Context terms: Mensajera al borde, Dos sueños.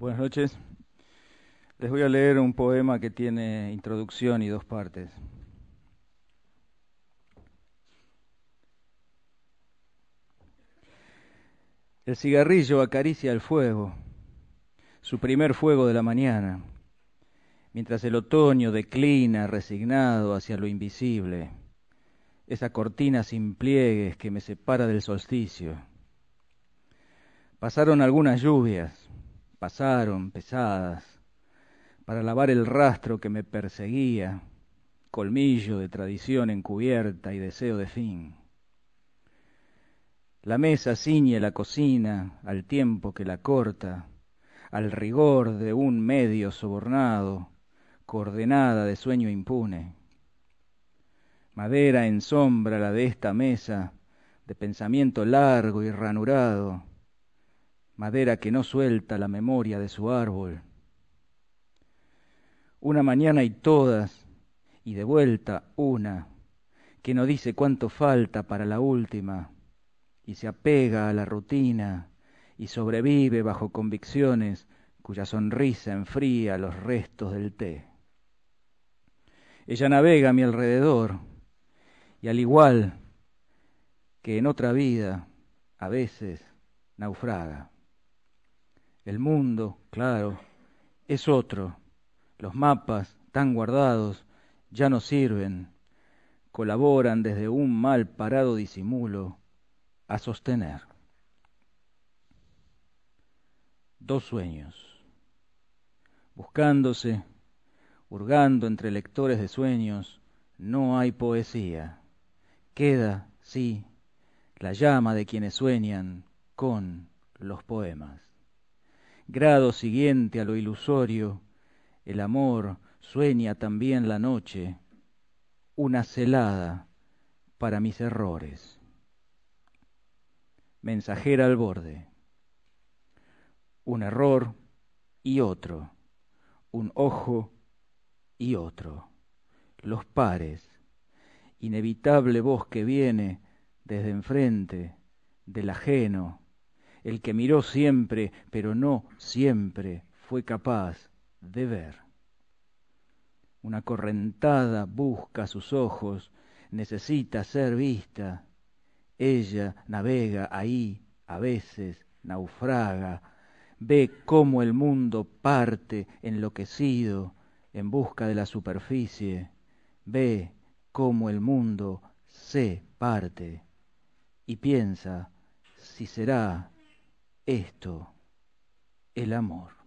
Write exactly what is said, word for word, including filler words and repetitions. Buenas noches. Les voy a leer un poema que tiene introducción y dos partes. El cigarrillo acaricia el fuego, su primer fuego de la mañana, mientras el otoño declina resignado hacia lo invisible, esa cortina sin pliegues que me separa del solsticio. Pasaron algunas lluvias, pasaron pesadas, para lavar el rastro que me perseguía, colmillo de tradición encubierta y deseo de fin. La mesa ciñe la cocina al tiempo que la corta, al rigor de un medio sobornado, coordenada de sueño impune. Madera en sombra la de esta mesa, de pensamiento largo y ranurado, madera que no suelta la memoria de su árbol. Una mañana y todas, y de vuelta una, que no dice cuánto falta para la última, y se apega a la rutina, y sobrevive bajo convicciones cuya sonrisa enfría los restos del té. Ella navega a mi alrededor, y al igual que en otra vida, a veces naufraga. El mundo, claro, es otro. Los mapas, tan guardados, ya no sirven. Colaboran desde un mal parado disimulo a sostener. Dos sueños. Buscándose, hurgando entre lectores de sueños, no hay poesía. Queda, sí, la llama de quienes sueñan con los poemas. Grado siguiente a lo ilusorio, el amor sueña también la noche, una celada para mis errores. Mensajera al borde. Un error y otro, un ojo y otro, los pares, inevitable voz que viene desde enfrente, del ajeno, el que miró siempre, pero no siempre fue capaz de ver. Una correntada busca sus ojos, necesita ser vista. Ella navega ahí, a veces naufraga, ve cómo el mundo parte enloquecido en busca de la superficie, ve cómo el mundo se parte y piensa si será esto el amor.